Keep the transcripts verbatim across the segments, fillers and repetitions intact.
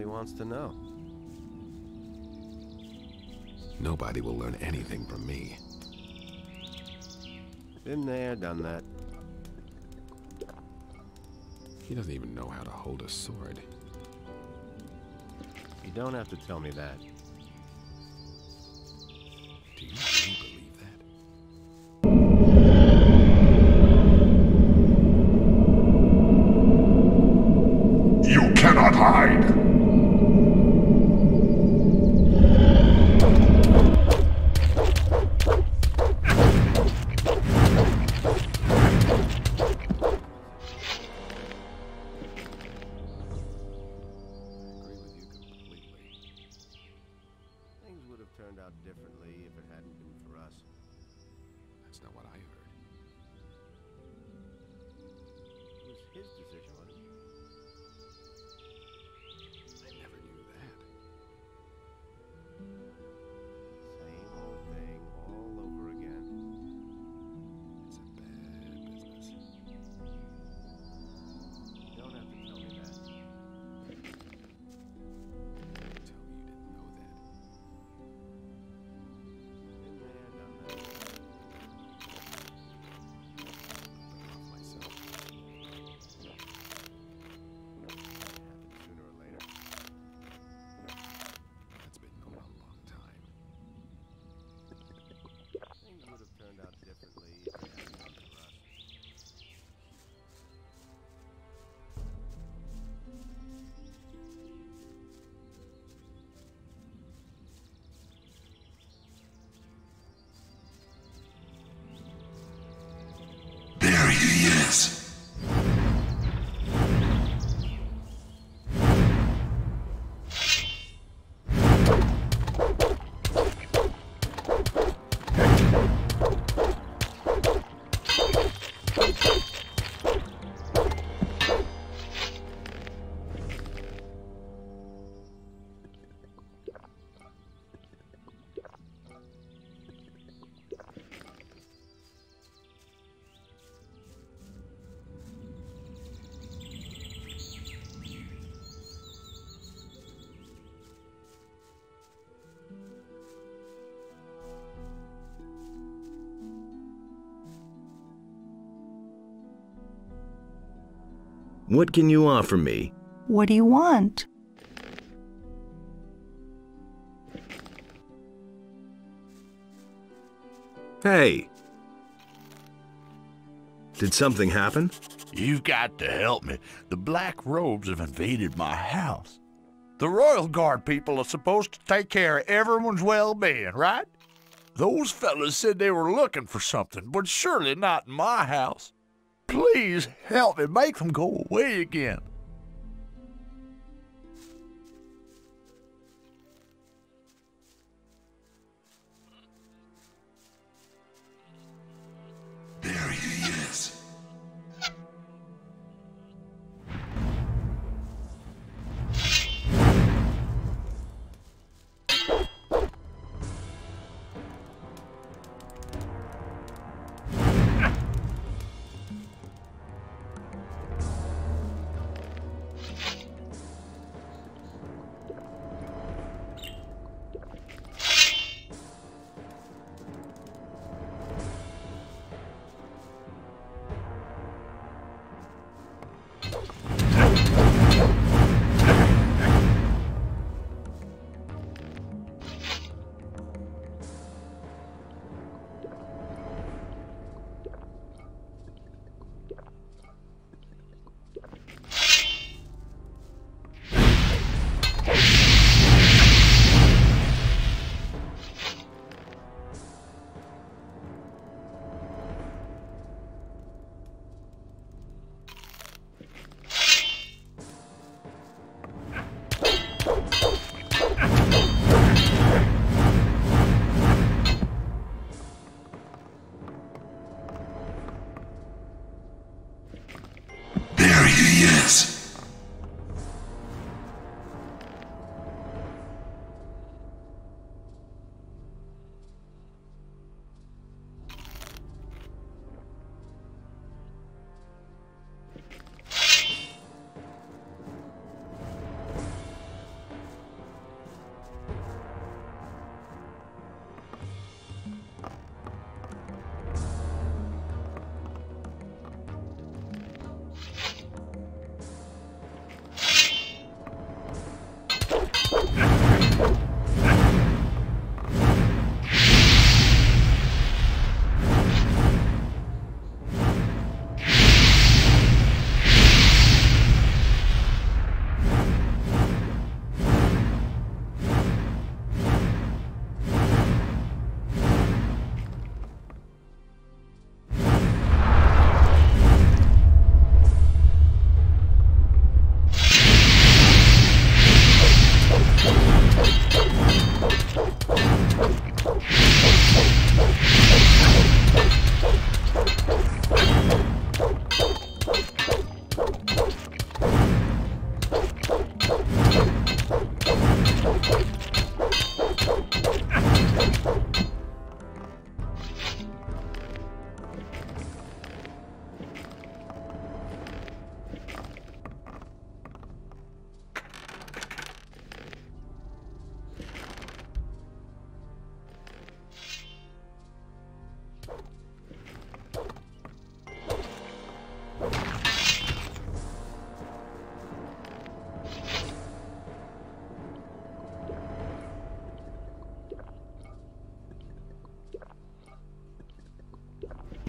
nobody wants to know. Nobody will learn anything from me. Been there, done that. He doesn't even know how to hold a sword. You don't have to tell me that. Do you really believe that? You cannot hide! What can you offer me? What do you want? Hey! Did something happen? You've got to help me. The Black Robes have invaded my house. The Royal Guard people are supposed to take care of everyone's well-being, right? Those fellas said they were looking for something, but surely not in my house. Please help me make them go away again. There he is.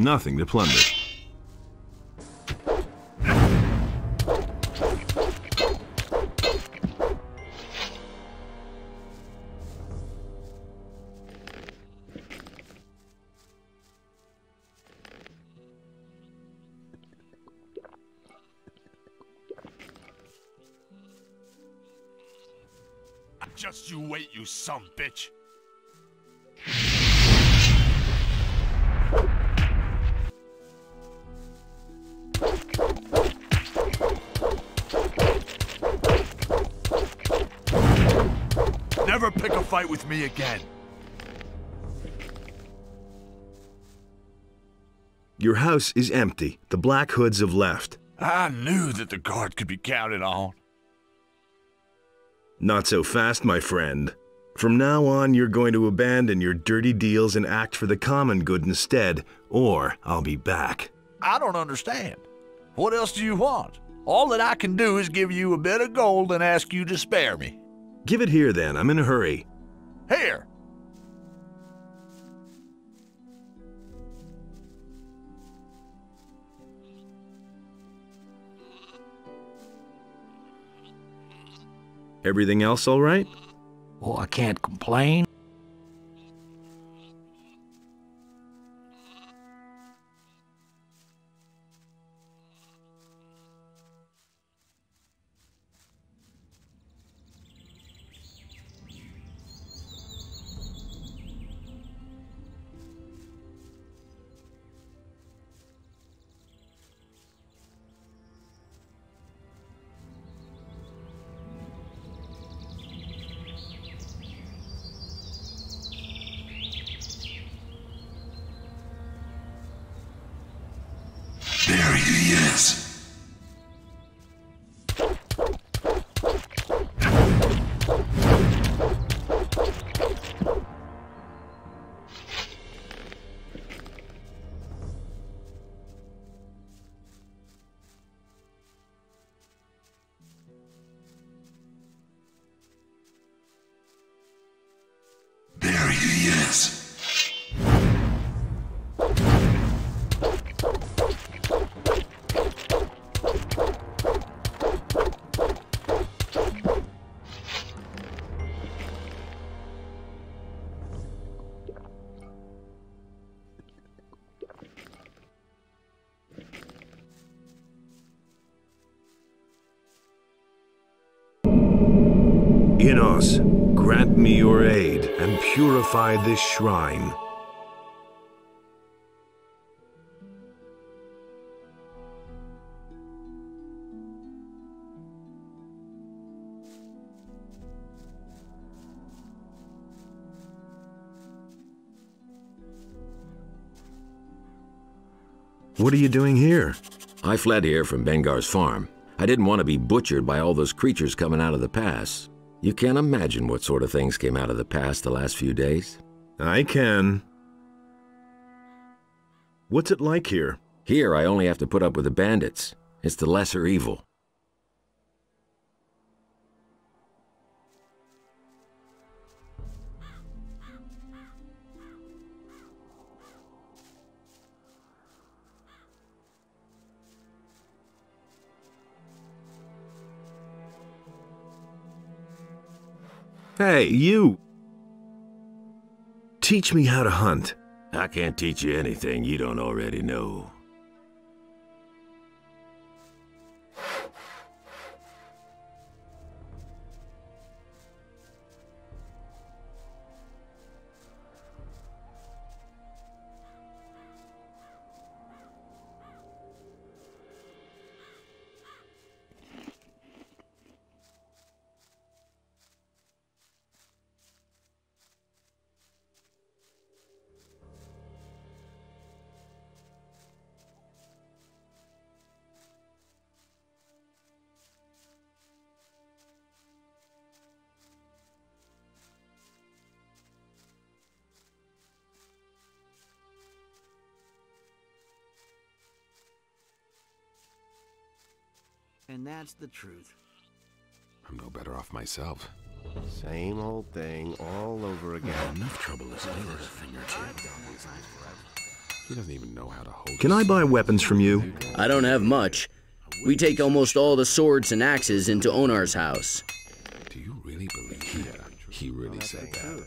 Nothing to plunder. Just you wait, you son of a bitch. Never pick a fight with me again. Your house is empty. The Black Hoods have left. I knew that the guard could be counted on. Not so fast, my friend. From now on, you're going to abandon your dirty deals and act for the common good instead, or I'll be back. I don't understand. What else do you want? All that I can do is give you a bit of gold and ask you to spare me. Give it here, then. I'm in a hurry. Here! Everything else all right? Oh, I can't complain. Innos, grant me your aid and purify this shrine. What are you doing here? I fled here from Bengar's farm. I didn't want to be butchered by all those creatures coming out of the pass. You can't imagine what sort of things came out of the past the last few days. I can. What's it like here? Here, I only have to put up with the bandits. It's the lesser evil. Hey, you! Teach me how to hunt. I can't teach you anything you don't already know. And that's the truth. I'm no better off myself. Same old thing all over again. Enough trouble is over a fingertip. He doesn't even know how to hold. Can I buy weapons from you? I don't have much. We take almost all the swords and axes into Onar's house. Do you really believe he, he really said that?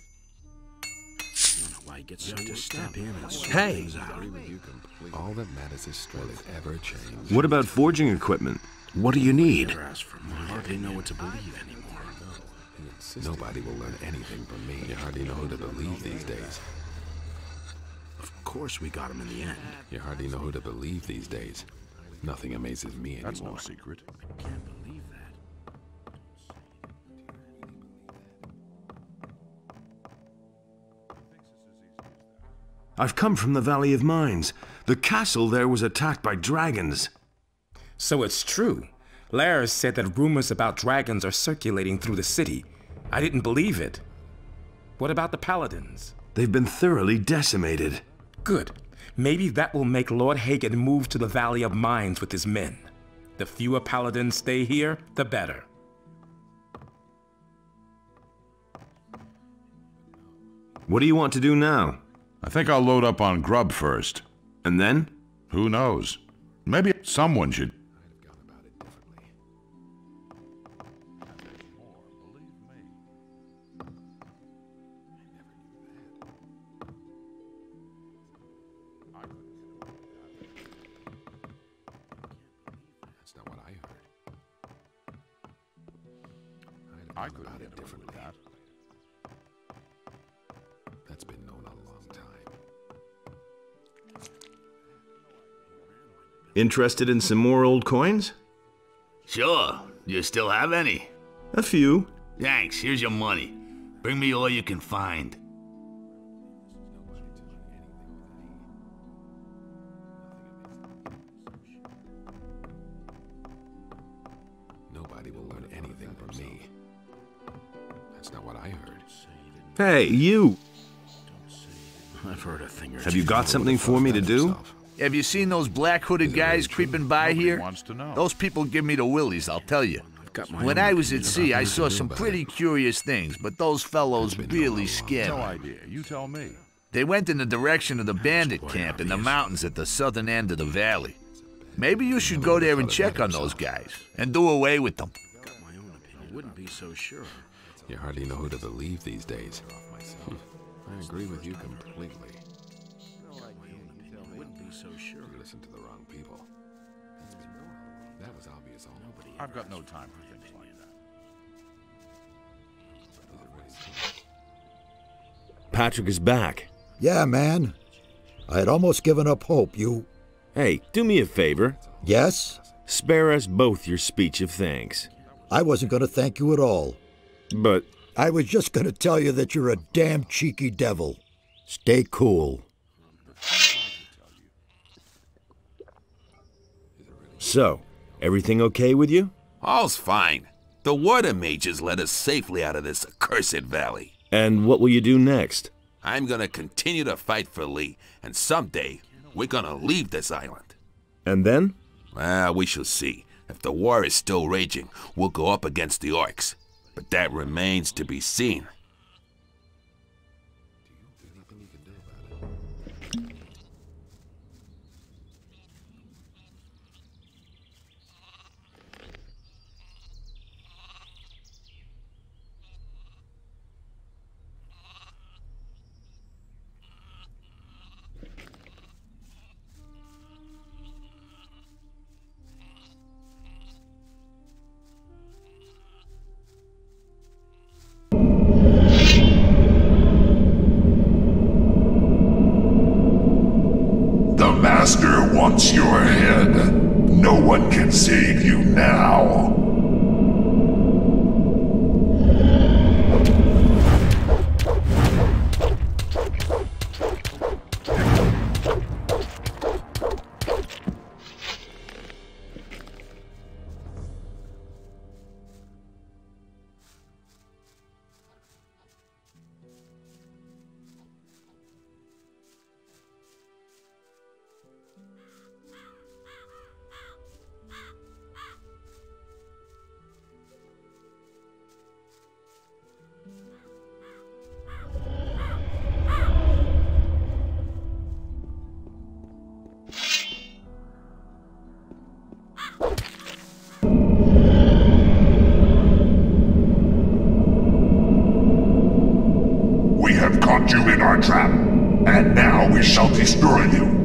Hey! All that matters is strength ever changed. What about forging equipment? What do you need? I hardly know what to believe anymore. Nobody will learn anything from me. You hardly know who to believe these days. Of course we got him in the end. You hardly know who to believe these days. Nothing amazes me anymore. That's no secret. I can't believe that. I've come from the Valley of Mines. The castle there was attacked by dragons. So it's true. Lair said that rumors about dragons are circulating through the city. I didn't believe it. What about the paladins? They've been thoroughly decimated. Good. Maybe that will make Lord Hagen move to the Valley of Mines with his men. The fewer paladins stay here, the better. What do you want to do now? I think I'll load up on grub first. And then? Who knows? Maybe someone should... Interested in some more old coins? Sure. You still have any? A few. Thanks. Here's your money. Bring me all you can find. Nobody will learn anything from me. That's not what I heard. Hey, you! I've heard a thing or two. Have you got something for me to do? Have you seen those black-hooded guys creeping by here? Those people give me the willies, I'll tell you. When I was at sea, I saw some pretty curious things, but those fellows really scared me. They went in the direction of the bandit camp in the mountains at the southern end of the valley. Maybe you should go there and check on those guys, and do away with them. I wouldn't be so sure. You hardly know who to believe these days. I agree with you completely. So sure. You listen to the wrong people. That was obvious. Nobody I've got no time for things like that. Patrick is back. Yeah, man. I had almost given up hope, you... Hey, do me a favor. Yes? Spare us both your speech of thanks. I wasn't going to thank you at all. But... I was just going to tell you that you're a damn cheeky devil. Stay cool. So, everything okay with you? All's fine. The water mages led us safely out of this accursed valley. And what will you do next? I'm gonna continue to fight for Lee, and someday, we're gonna leave this island. And then? Well, we shall see. If the war is still raging, we'll go up against the orcs. But that remains to be seen. our trap, and now we shall destroy you.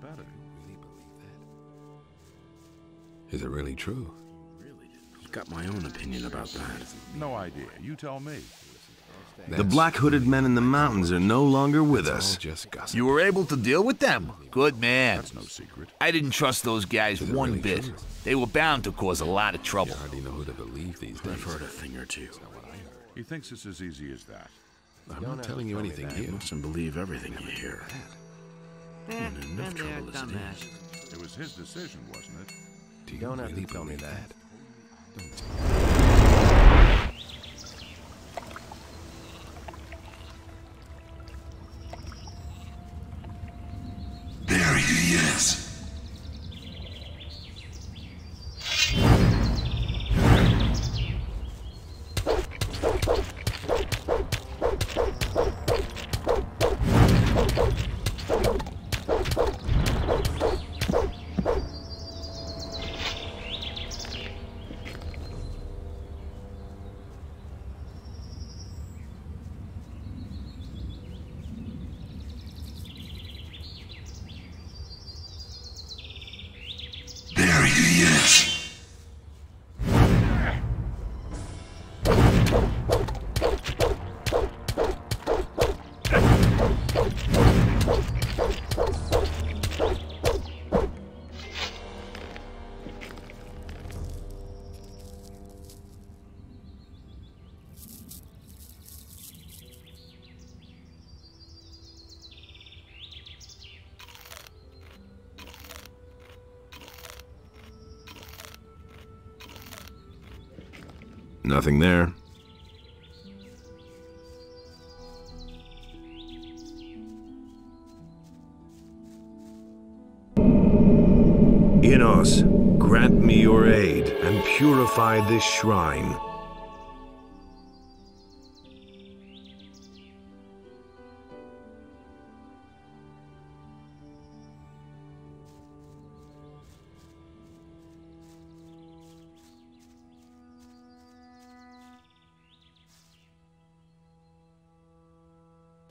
Better. Really believe that? Is it really true? Really? I've got my own opinion about that. No idea. You tell me. That's the black-hooded men in the mountains are no longer with us. Just gossip. You were able to deal with them? Good man. That's no secret. I didn't trust those guys one really bit. True? They were bound to cause a lot of trouble. I hardly know who to believe these days. I've heard a thing or two. That's not what I heard. He thinks it's as easy as that. I'm not telling you anything here. You mustn't believe everything you hear. Yeah, enough trouble as it is. It was his decision, wasn't it? Do you don't have to tell me that. There he is. Nothing there. Innos, grant me your aid and purify this shrine.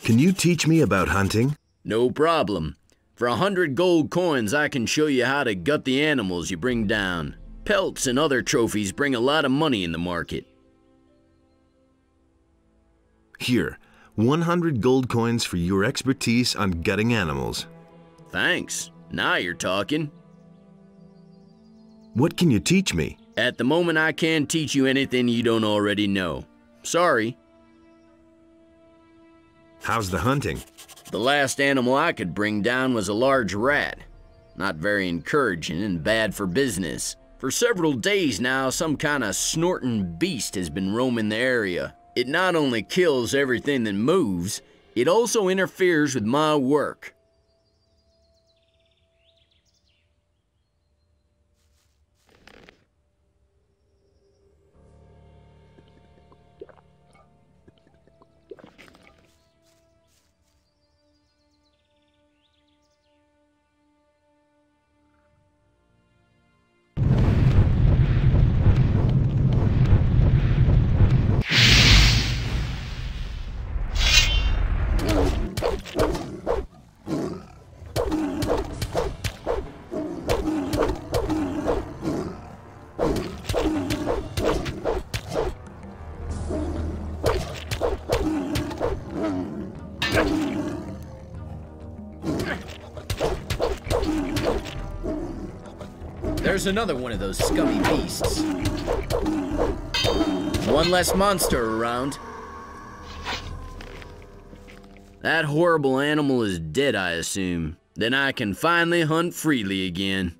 Can you teach me about hunting? No problem. For a hundred gold coins, I can show you how to gut the animals you bring down. Pelts and other trophies bring a lot of money in the market. Here, one hundred gold coins for your expertise on gutting animals. Thanks. Now you're talking. What can you teach me? At the moment, I can't teach you anything you don't already know. Sorry. How's the hunting? The last animal I could bring down was a large rat. Not very encouraging and bad for business. For several days now, some kind of snorting beast has been roaming the area. It not only kills everything that moves, it also interferes with my work. There's another one of those scummy beasts. One less monster around. That horrible animal is dead, I assume. Then I can finally hunt freely again.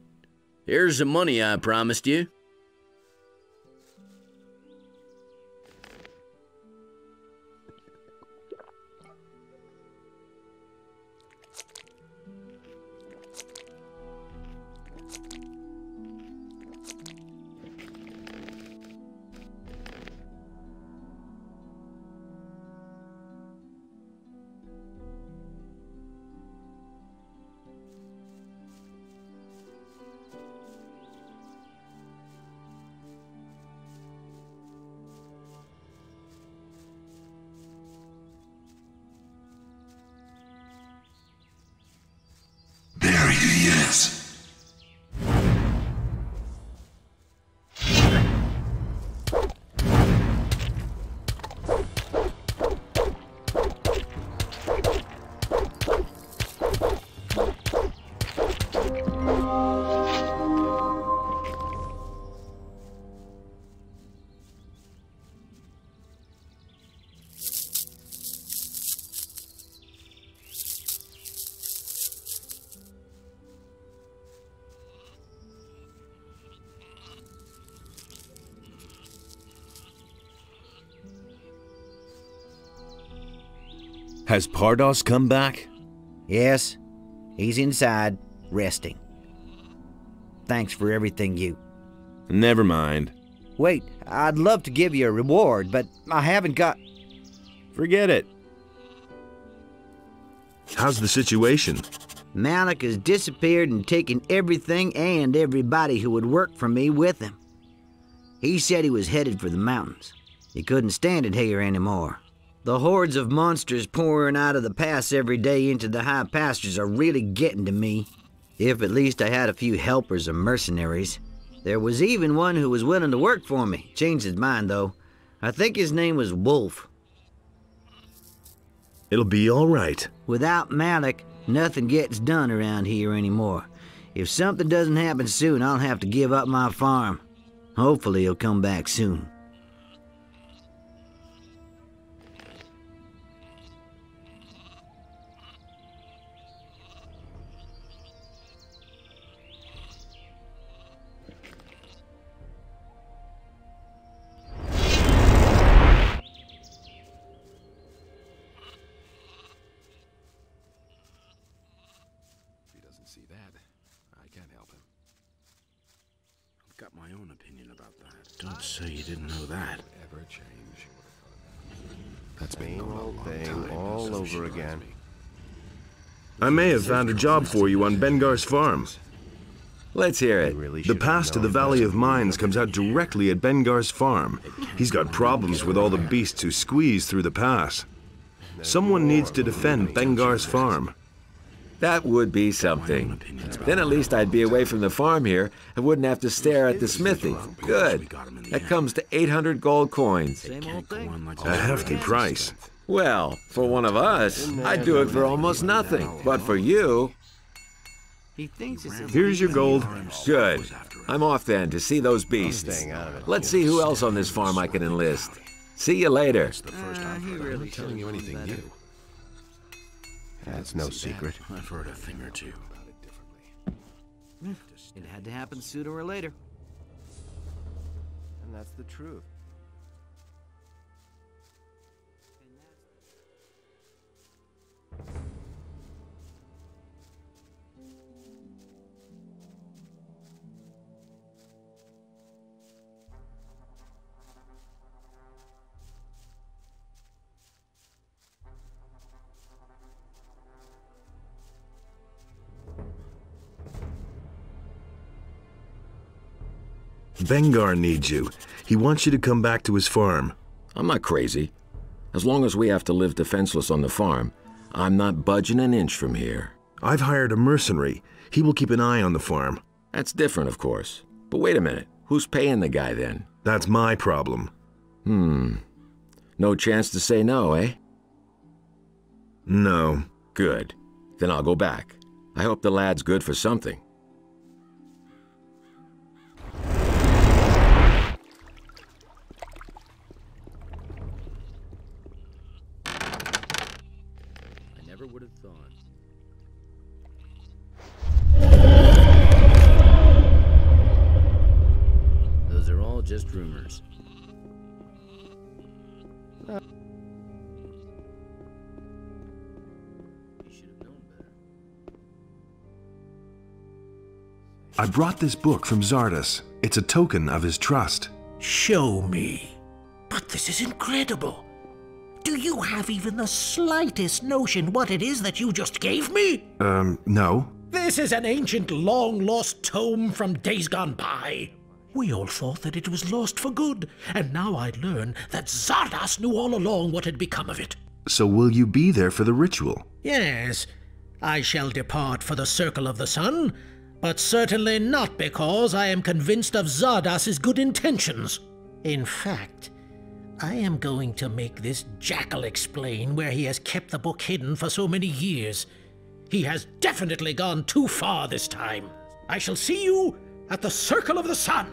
Here's the money I promised you. Has Pardos come back? Yes. He's inside, resting. Thanks for everything you... Never mind. Wait, I'd love to give you a reward, but I haven't got... Forget it. How's the situation? Malik has disappeared and taken everything and everybody who would work for me with him. He said he was headed for the mountains. He couldn't stand it here anymore. The hordes of monsters pouring out of the pass every day into the high pastures are really getting to me. If at least I had a few helpers or mercenaries. There was even one who was willing to work for me. Changed his mind, though. I think his name was Wolf. It'll be all right. Without Malik, nothing gets done around here anymore. If something doesn't happen soon, I'll have to give up my farm. Hopefully he'll come back soon. I may have found a job for you on Bengar's farm. Let's hear it. The pass to the Valley of Mines comes out directly at Bengar's farm. He's got problems with all the beasts who squeeze through the pass. Someone needs to defend Bengar's farm. That would be something. Then at least I'd be away from the farm here and wouldn't have to stare at the smithy. Good. That comes to eight hundred gold coins. A hefty price. Well, for one of us, I'd do it for almost nothing. But for you... Here's your gold. Good. I'm off then to see those beasts. Let's see who else on this farm I can enlist. See you later. That's no secret. I've heard a thing or two. It had to happen sooner or later. And that's the truth. Bengar needs you. He wants you to come back to his farm. I'm not crazy. As long as we have to live defenseless on the farm, I'm not budging an inch from here. I've hired a mercenary. He will keep an eye on the farm. That's different, of course. But wait a minute. Who's paying the guy, then? That's my problem. Hmm. No chance to say no, eh? No. Good. Then I'll go back. I hope the lad's good for something. I brought this book from Zardas. It's a token of his trust. Show me. But this is incredible. Do you have even the slightest notion what it is that you just gave me? Um, no. This is an ancient, long-lost tome from days gone by. We all thought that it was lost for good, and now I learn that Zardas knew all along what had become of it. So will you be there for the ritual? Yes. I shall depart for the Circle of the Sun, but certainly not because I am convinced of Zardas' good intentions. In fact, I am going to make this jackal explain where he has kept the book hidden for so many years. He has definitely gone too far this time. I shall see you at the Circle of the Sun.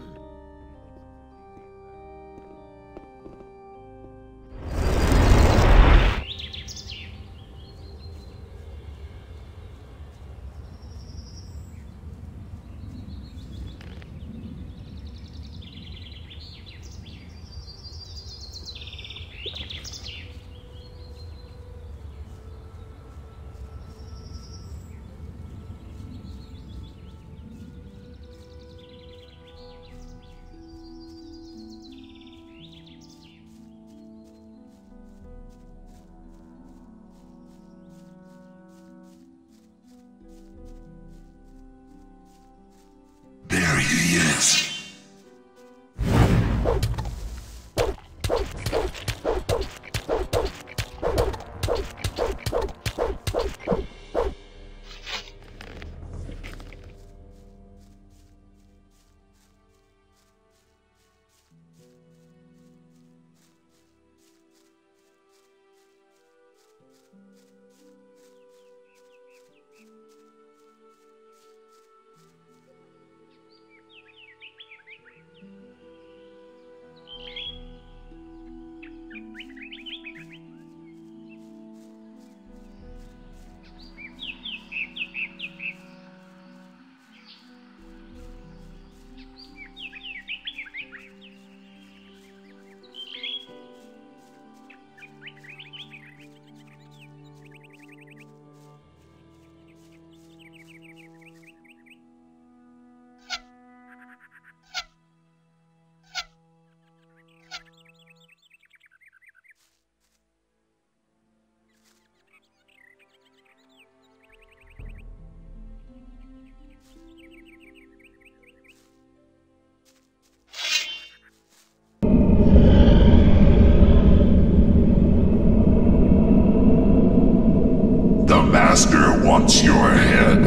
Master wants your head.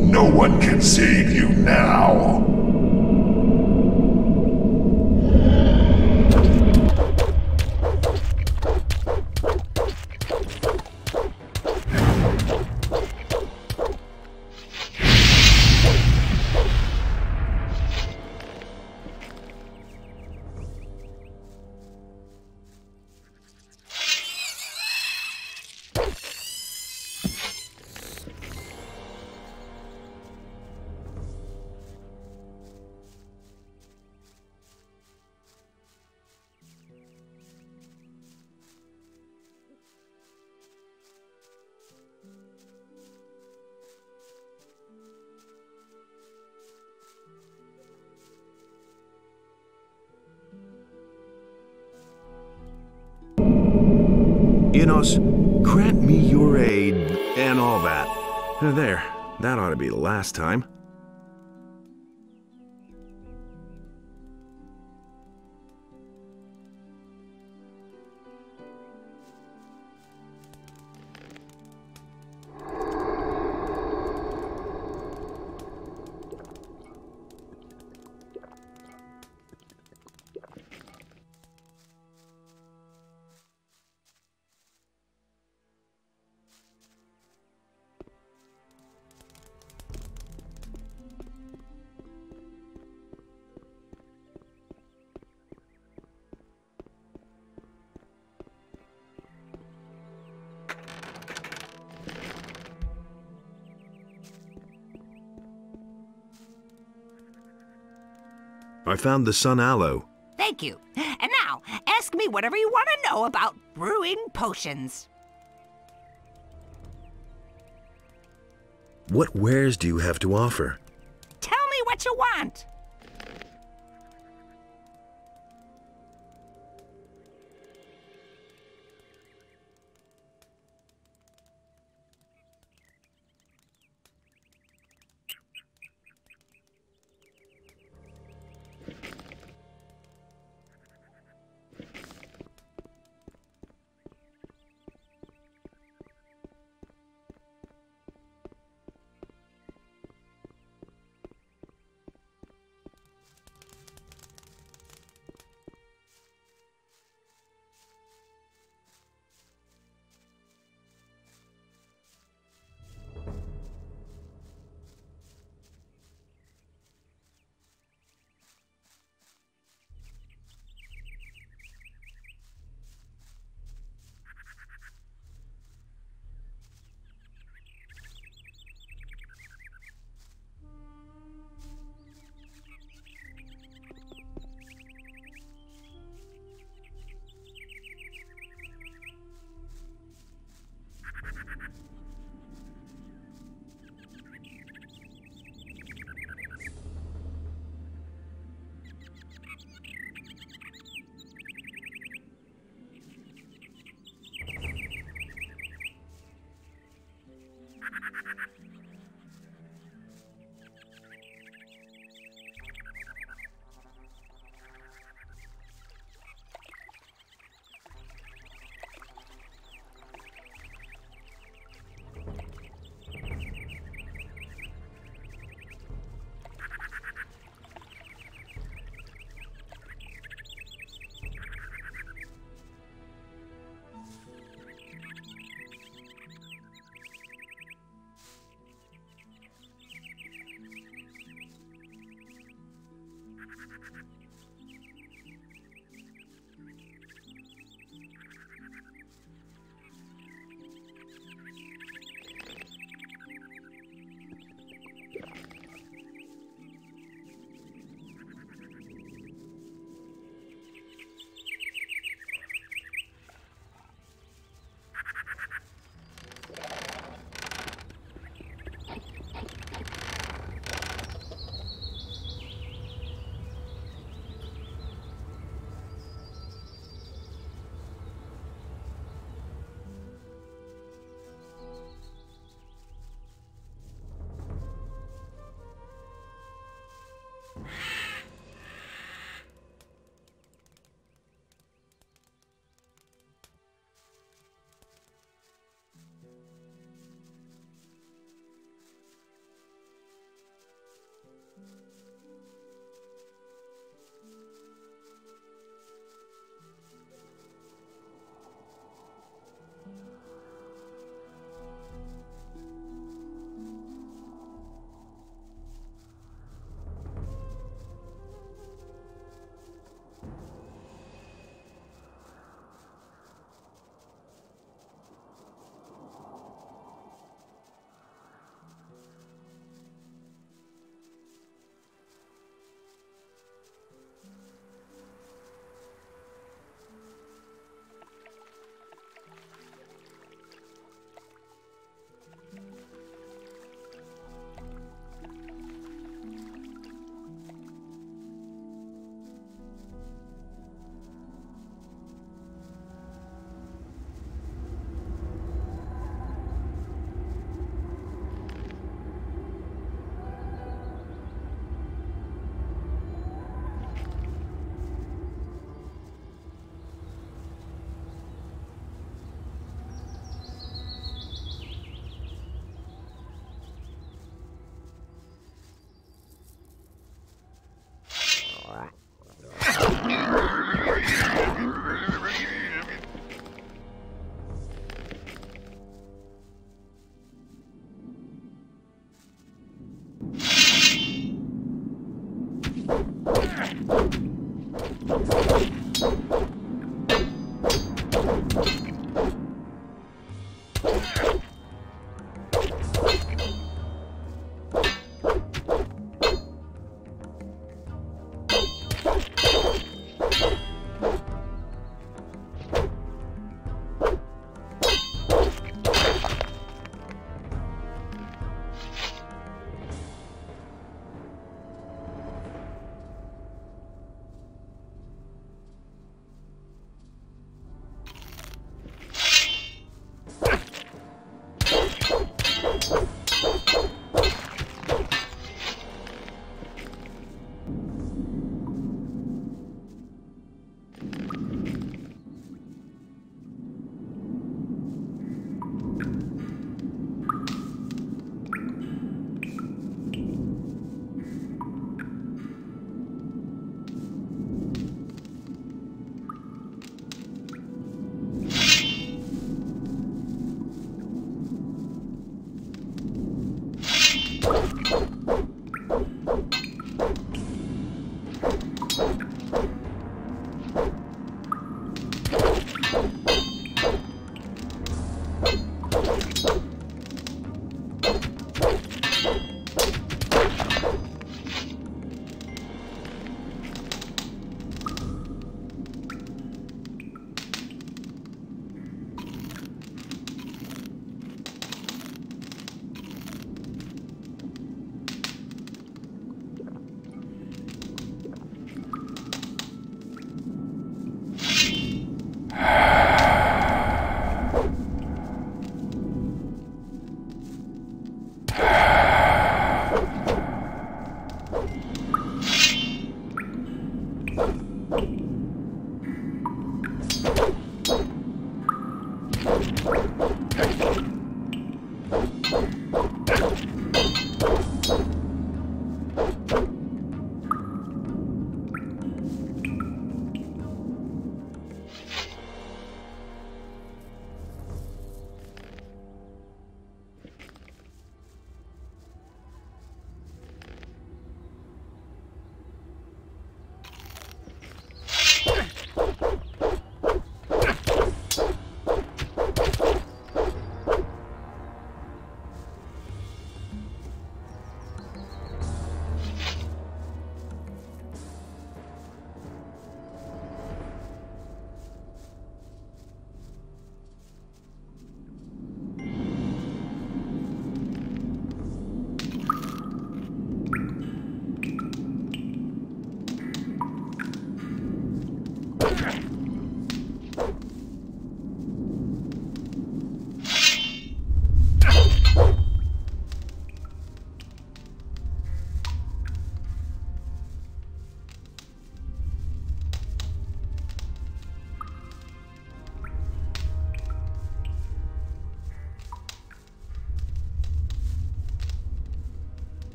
No one can save you now. Innos, grant me your aid, and all that. There, that ought to be the last time. I found the sun aloe. Thank you. And now, ask me whatever you want to know about brewing potions. What wares do you have to offer? Tell me what can't.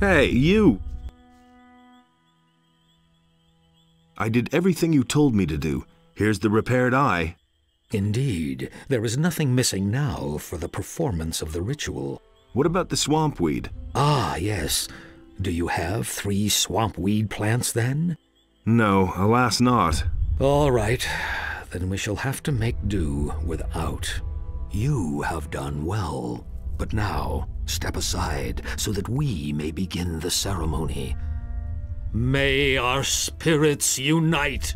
Hey, you! I did everything you told me to do. Here's the repaired eye. Indeed. There is nothing missing now for the performance of the ritual. What about the swampweed? Ah, yes. Do you have three swampweed plants, then? No, alas not. All right. Then we shall have to make do without. You have done well. But now, step aside, so that we may begin the ceremony. May our spirits unite!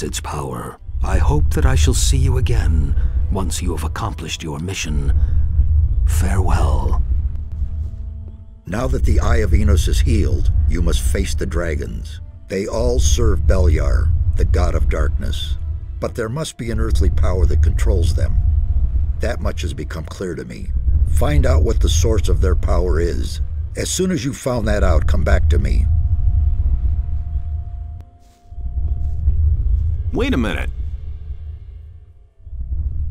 Its power. I hope that I shall see you again once you have accomplished your mission. Farewell. Now that the Eye of Innos is healed, you must face the dragons. They all serve Beliar, the god of darkness. But there must be an earthly power that controls them. That much has become clear to me. Find out what the source of their power is. As soon as you've found that out, come back to me. Wait a minute.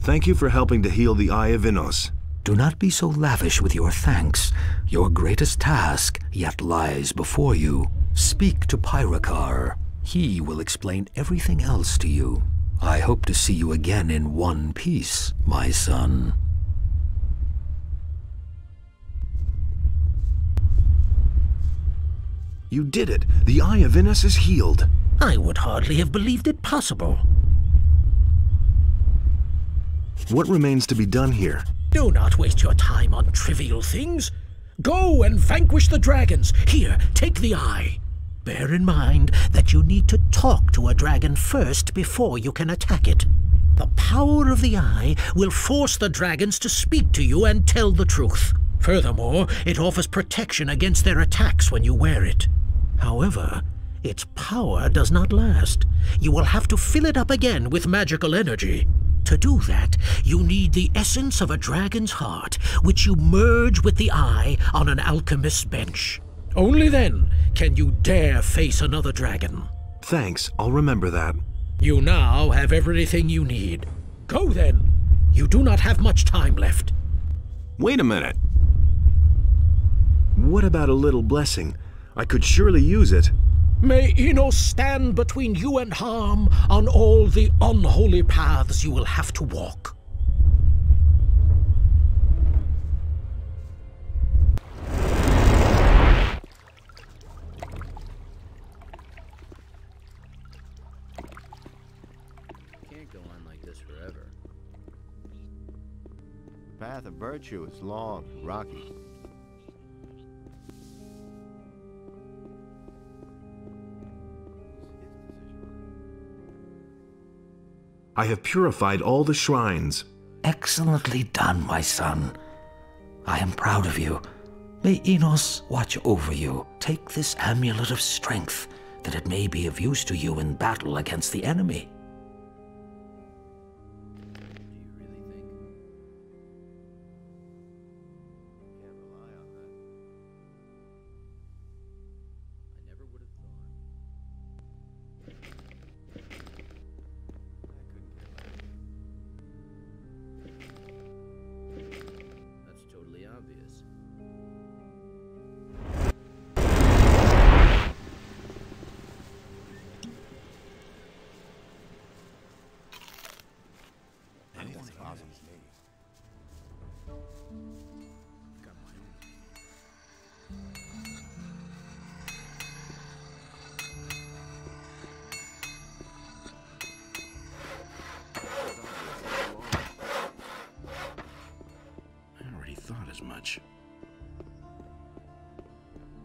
Thank you for helping to heal the Eye of Innos. Do not be so lavish with your thanks. Your greatest task yet lies before you. Speak to Pyrakar. He will explain everything else to you. I hope to see you again in one piece, my son. You did it. The Eye of Innos is healed. I would hardly have believed it possible. What remains to be done here? Do not waste your time on trivial things. Go and vanquish the dragons. Here, take the eye. Bear in mind that you need to talk to a dragon first before you can attack it. The power of the eye will force the dragons to speak to you and tell the truth. Furthermore, it offers protection against their attacks when you wear it. However, its power does not last. You will have to fill it up again with magical energy. To do that, you need the essence of a dragon's heart, which you merge with the eye on an alchemist's bench. Only then can you dare face another dragon. Thanks, I'll remember that. You now have everything you need. Go then. You do not have much time left. Wait a minute. What about a little blessing? I could surely use it. May Innos stand between you and harm on all the unholy paths you will have to walk. The path of virtue is long and rocky. I have purified all the shrines. Excellently done, my son. I am proud of you. May Innos watch over you. Take this amulet of strength, that it may be of use to you in battle against the enemy.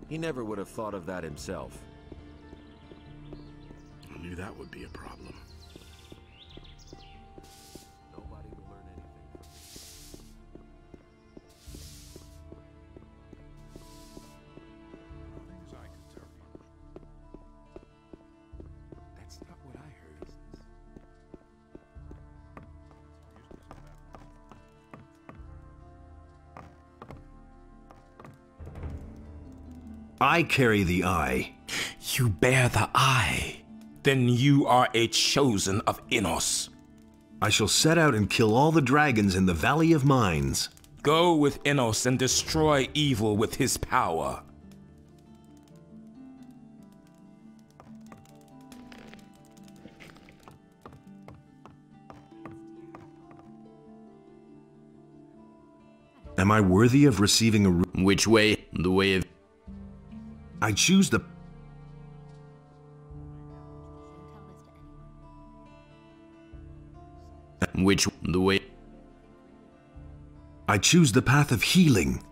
He never would have thought of that himself. I knew that would be a problem. Nobody will learn anything from you. That's not what I heard. I carry the eye. You bear the eye. Then you are a chosen of Innos. I shall set out and kill all the dragons in the Valley of Mines. Go with Innos and destroy evil with his power. Am I worthy of receiving a... Which way? The way of... I choose the... Which the way? I choose the path of healing.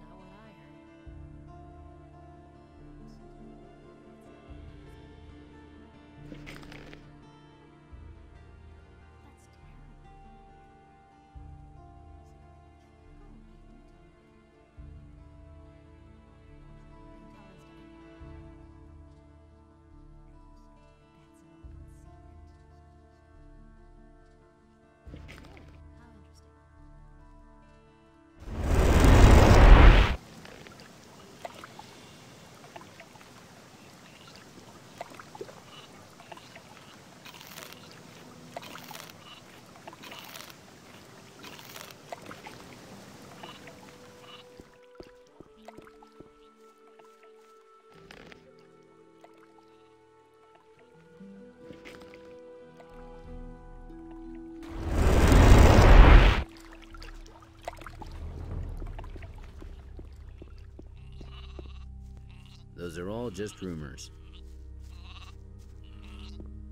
Those are all just rumors.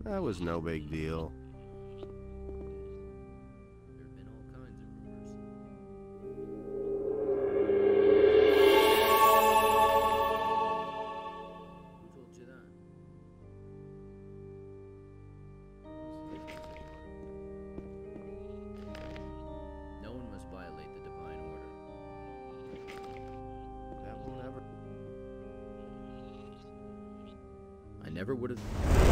That was no big deal. There have been all kinds of rumors. Who told you that? No one must violate the divine order. That won't ever... Never would have...